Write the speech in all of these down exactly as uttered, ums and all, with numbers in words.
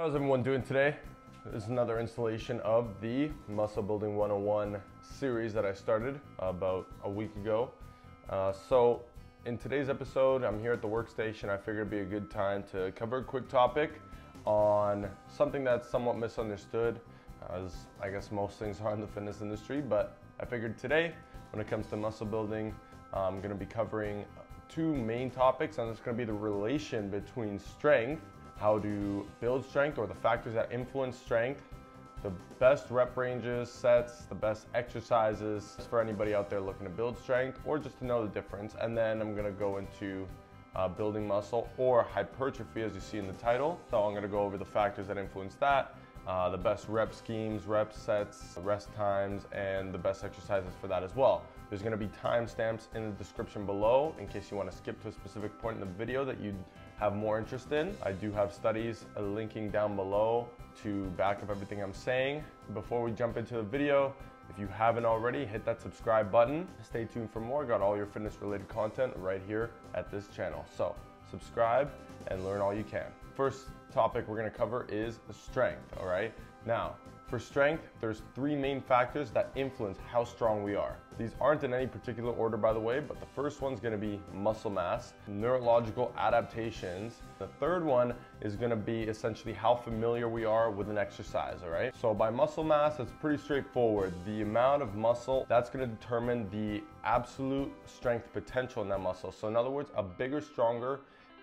How's everyone doing today? This is another installation of the Muscle Building one oh one series that I started about a week ago. Uh, so in today's episode, I'm here at the workstation. I figured it'd be a good time to cover a quick topic on something that's somewhat misunderstood, as I guess most things are in the fitness industry, but I figured today, when it comes to muscle building, I'm gonna be covering two main topics, and it's gonna be the relation between strength, how to build strength or the factors that influence strength, the best rep ranges, sets, the best exercises for anybody out there looking to build strength or just to know the difference. And then I'm gonna go into uh, building muscle or hypertrophy, as you see in the title. So I'm gonna go over the factors that influence that, uh, the best rep schemes, rep sets, rest times, and the best exercises for that as well. There's gonna be timestamps in the description below in case you wanna skip to a specific point in the video that you have more interest in. I do have studies linking down below to back up everything I'm saying. Before we jump into the video, if you haven't already, hit that subscribe button. Stay tuned for more. Got all your fitness related content right here at this channel. So subscribe and learn all you can. First topic we're gonna cover is strength, all right? Now, for strength, there's three main factors that influence how strong we are. These aren't in any particular order, by the way, but the first one's gonna be muscle mass, neurological adaptations. The third one is gonna be essentially how familiar we are with an exercise, all right? So by muscle mass, it's pretty straightforward. The amount of muscle, that's gonna determine the absolute strength potential in that muscle. So in other words, a bigger, stronger,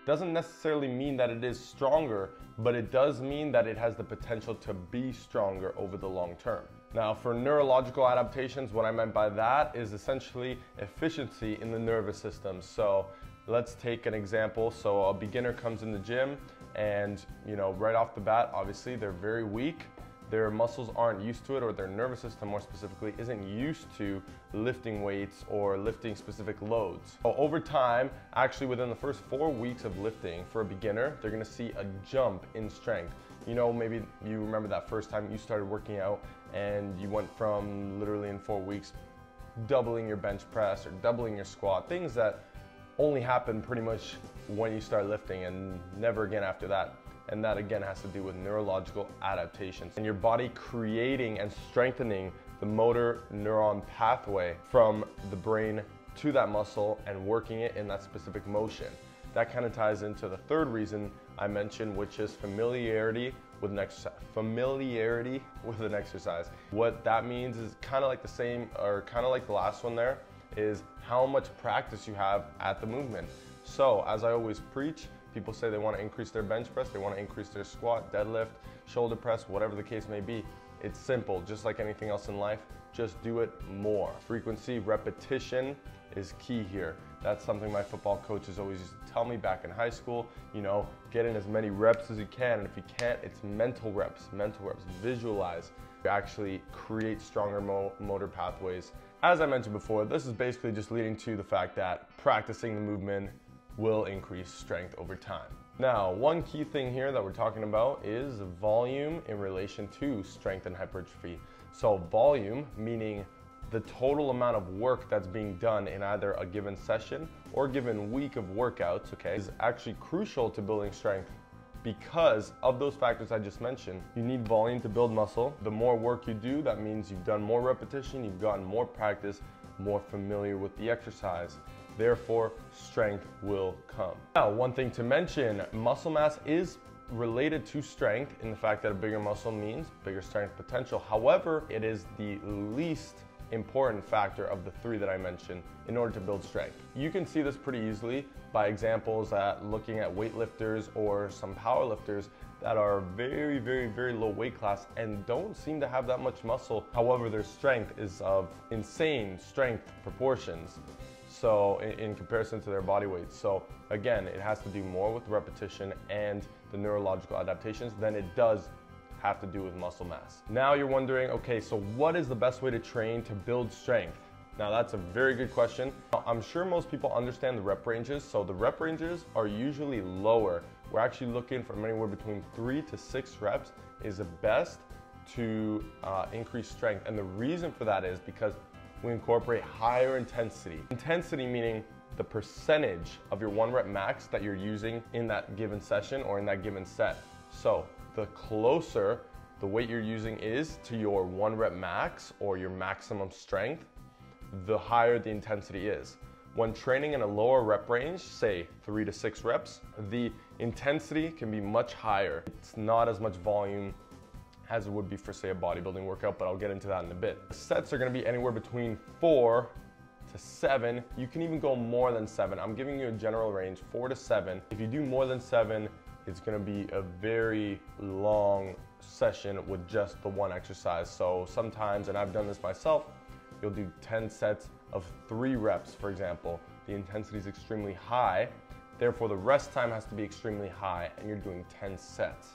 doesn't necessarily mean that it is stronger, but it does mean that it has the potential to be stronger over the long term. Now, for neurological adaptations, what I meant by that is essentially efficiency in the nervous system. So let's take an example. So a beginner comes in the gym and, you know, right off the bat, obviously they're very weak. Their muscles aren't used to it, or their nervous system more specifically isn't used to lifting weights or lifting specific loads. So over time, actually within the first four weeks of lifting for a beginner, they're gonna see a jump in strength. You know, maybe you remember that first time you started working out and you went from literally in four weeks doubling your bench press or doubling your squat, things that only happen pretty much when you start lifting and never again after that. And that again has to do with neurological adaptations and your body creating and strengthening the motor neuron pathway from the brain to that muscle and working it in that specific motion. That kind of ties into the third reason I mentioned, which is familiarity with an exercise. Familiarity with an exercise. What that means is kind of like the same, or kind of like the last one there, is how much practice you have at the movement. So as I always preach, people say they want to increase their bench press, they want to increase their squat, deadlift, shoulder press, whatever the case may be. It's simple, just like anything else in life, just do it more. Frequency, repetition is key here. That's something my football coaches always used to tell me back in high school, you know, get in as many reps as you can, and if you can't, it's mental reps, mental reps, visualize, you actually create stronger mo motor pathways. As I mentioned before, this is basically just leading to the fact that practicing the movement will increase strength over time. Now, one key thing here that we're talking about is volume in relation to strength and hypertrophy. So volume, meaning the total amount of work that's being done in either a given session or given week of workouts, okay, is actually crucial to building strength because of those factors I just mentioned. You need volume to build muscle. The more work you do, that means you've done more repetition, you've gotten more practice, more familiar with the exercise. Therefore, strength will come. Now, one thing to mention, muscle mass is related to strength in the fact that a bigger muscle means bigger strength potential. However, it is the least important factor of the three that I mentioned in order to build strength. You can see this pretty easily by examples at looking at weightlifters or some powerlifters that are very, very, very low weight class and don't seem to have that much muscle. However, their strength is of insane strength proportions. So in comparison to their body weight. So again, it has to do more with repetition and the neurological adaptations than it does have to do with muscle mass. Now you're wondering, okay, so what is the best way to train to build strength? Now that's a very good question. I'm sure most people understand the rep ranges. So the rep ranges are usually lower. We're actually looking from anywhere between three to six reps is the best to uh, increase strength. And the reason for that is because we incorporate higher intensity. Intensity meaning the percentage of your one rep max that you're using in that given session or in that given set. So the closer the weight you're using is to your one rep max or your maximum strength, the higher the intensity is. When training in a lower rep range, say three to six reps, the intensity can be much higher. It's not as much volume as it would be for, say, a bodybuilding workout, but I'll get into that in a bit. Sets are gonna be anywhere between four to seven. You can even go more than seven. I'm giving you a general range, four to seven. If you do more than seven, it's gonna be a very long session with just the one exercise. So sometimes, and I've done this myself, you'll do ten sets of three reps, for example. The intensity is extremely high, therefore the rest time has to be extremely high, and you're doing ten sets,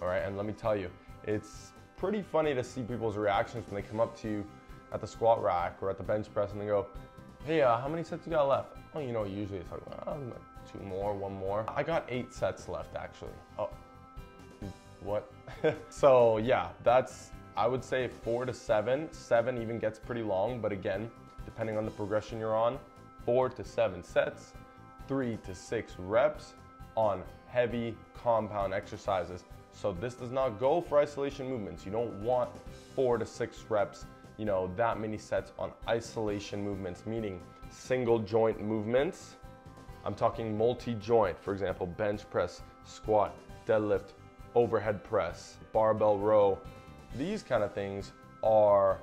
all right? And let me tell you, it's pretty funny to see people's reactions when they come up to you at the squat rack or at the bench press and they go, hey, uh, how many sets you got left? Oh, you know, usually it's like, oh, two more, one more. I got eight sets left, actually. Oh, what? So yeah, that's, I would say four to seven. Seven even gets pretty long, but again, depending on the progression you're on, four to seven sets, three to six reps on heavy compound exercises. So this does not go for isolation movements. You don't want four to six reps, you know, that many sets on isolation movements, meaning single joint movements. I'm talking multi-joint, for example, bench press, squat, deadlift, overhead press, barbell row. These kind of things are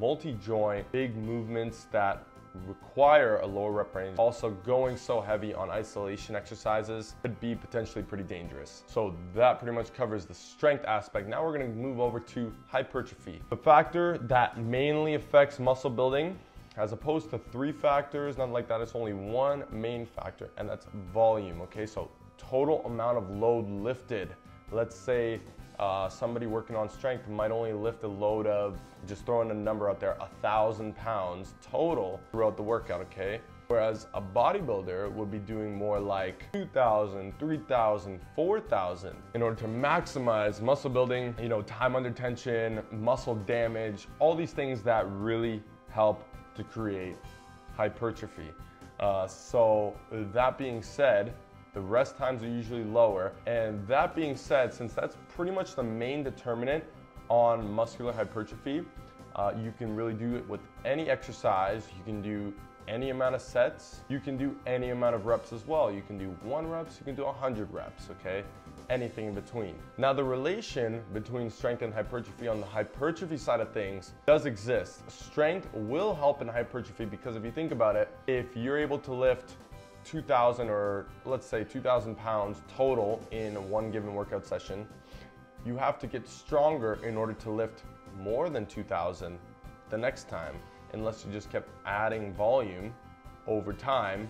multi-joint, big movements that require a lower rep range. Also, going so heavy on isolation exercises could be potentially pretty dangerous. So that pretty much covers the strength aspect. Now we're gonna move over to hypertrophy. The factor that mainly affects muscle building, as opposed to three factors, not like that, it's only one main factor, and that's volume, okay? So total amount of load lifted. Let's say uh, somebody working on strength might only lift a load of, just throwing a number out there, a thousand pounds total throughout the workout, okay? Whereas a bodybuilder would be doing more like two thousand, three thousand, four thousand in order to maximize muscle building, you know, time under tension, muscle damage, all these things that really help to create hypertrophy. Uh, so that being said, the rest times are usually lower. And that being said, since that's pretty much the main determinant on muscular hypertrophy, uh, you can really do it with any exercise. You can do any amount of sets. You can do any amount of reps as well. You can do one reps, you can do one hundred reps, okay? Anything in between. Now the relation between strength and hypertrophy on the hypertrophy side of things does exist. Strength will help in hypertrophy because if you think about it, if you're able to lift two thousand or let's say two thousand pounds total in one given workout session, you have to get stronger in order to lift more than two thousand the next time, unless you just kept adding volume over time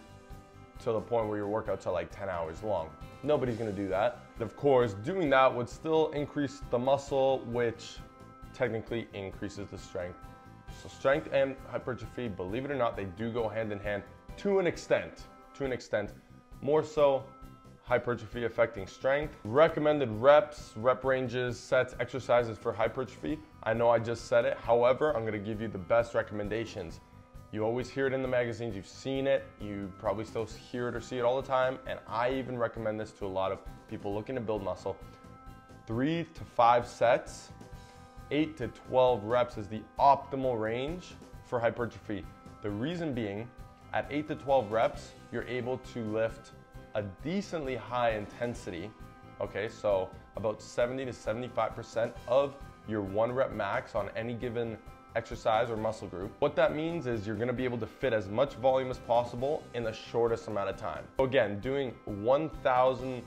to the point where your workouts are like ten hours long. Nobody's gonna do that. Of course, doing that would still increase the muscle, which technically increases the strength. So strength and hypertrophy, believe it or not, they do go hand in hand to an extent. To an extent, more so hypertrophy affecting strength. Recommended reps, rep ranges, sets, exercises for hypertrophy. I know I just said it, however, I'm gonna give you the best recommendations. You always hear it in the magazines, you've seen it, you probably still hear it or see it all the time, and I even recommend this to a lot of people looking to build muscle. Three to five sets, eight to twelve reps is the optimal range for hypertrophy. The reason being, at eight to twelve reps, you're able to lift a decently high intensity, okay? So about seventy to seventy-five percent of your one rep max on any given exercise or muscle group. What that means is you're gonna be able to fit as much volume as possible in the shortest amount of time. So again, doing one thousand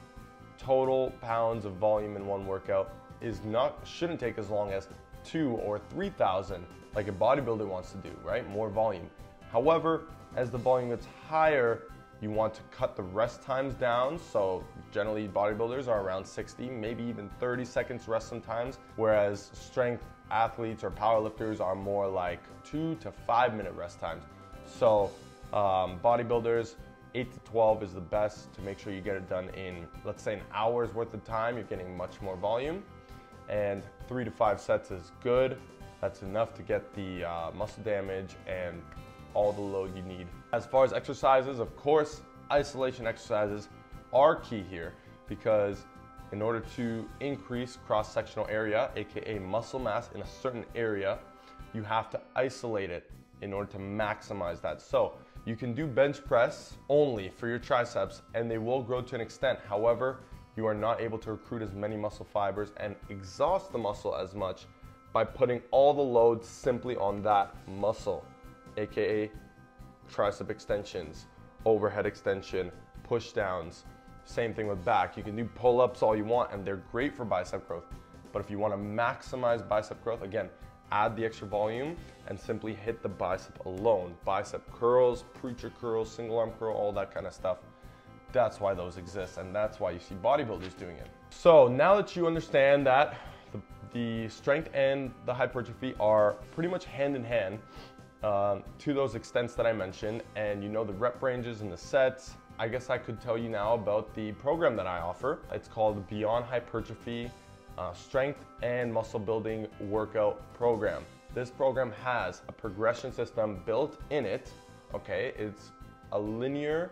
total pounds of volume in one workout is not, shouldn't take as long as two or three thousand like a bodybuilder wants to do, right? More volume. However, as the volume gets higher, you want to cut the rest times down. So generally bodybuilders are around sixty, maybe even thirty seconds rest sometimes, whereas strength athletes or powerlifters are more like two to five minute rest times. So um, bodybuilders, eight to twelve is the best to make sure you get it done in, let's say, an hour's worth of time. You're getting much more volume, and three to five sets is good. That's enough to get the uh, muscle damage and all the load you need. As far as exercises, of course, isolation exercises are key here because in order to increase cross-sectional area, aka muscle mass in a certain area, you have to isolate it in order to maximize that. So you can do bench press only for your triceps and they will grow to an extent. However, you are not able to recruit as many muscle fibers and exhaust the muscle as much by putting all the load simply on that muscle, aka tricep extensions, overhead extension, push downs. Same thing with back. You can do pull-ups all you want and they're great for bicep growth. But if you want to maximize bicep growth, again, add the extra volume and simply hit the bicep alone. Bicep curls, preacher curls, single arm curl, all that kind of stuff. That's why those exist and that's why you see bodybuilders doing it. So now that you understand that the, the strength and the hypertrophy are pretty much hand in hand um, to those extents that I mentioned, and you know the rep ranges and the sets, I guess I could tell you now about the program that I offer. It's called Beyond Hypertrophy uh, Strength and Muscle Building Workout Program. This program has a progression system built in it, okay? It's a linear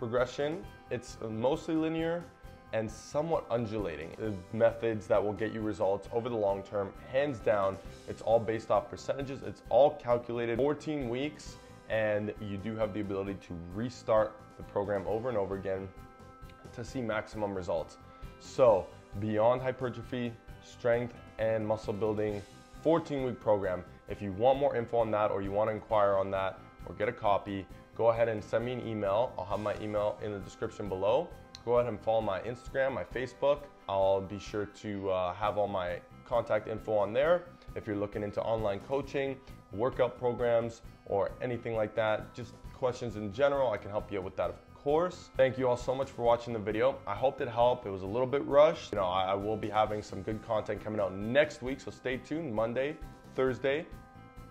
progression. It's mostly linear and somewhat undulating. The methods that will get you results over the long term, hands down, it's all based off percentages. It's all calculated, fourteen weeks, and you do have the ability to restart the program over and over again to see maximum results. So Beyond Hypertrophy, Strength and Muscle Building, fourteen week program. If you want more info on that or you want to inquire on that or get a copy, go ahead and send me an email. I'll have my email in the description below. Go ahead and follow my Instagram, my Facebook. I'll be sure to uh, have all my contact info on there. If you're looking into online coaching, workout programs, or anything like that, just questions in general, I can help you out with that, of course. Thank you all so much for watching the video. I hope it helped. It was a little bit rushed. You know, I, I will be having some good content coming out next week, so stay tuned. Monday, Thursday,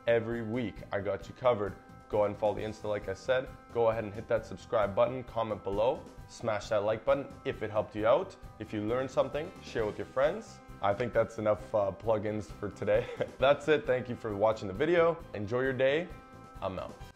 every week, I got you covered. Go ahead and follow the Insta like I said. Go ahead and hit that subscribe button, comment below, smash that like button if it helped you out. If you learned something, share with your friends. I think that's enough uh, plugins for today. That's it. Thank you for watching the video. Enjoy your day. I'm out.